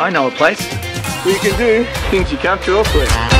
I know a place where you can do things you can't do elsewhere.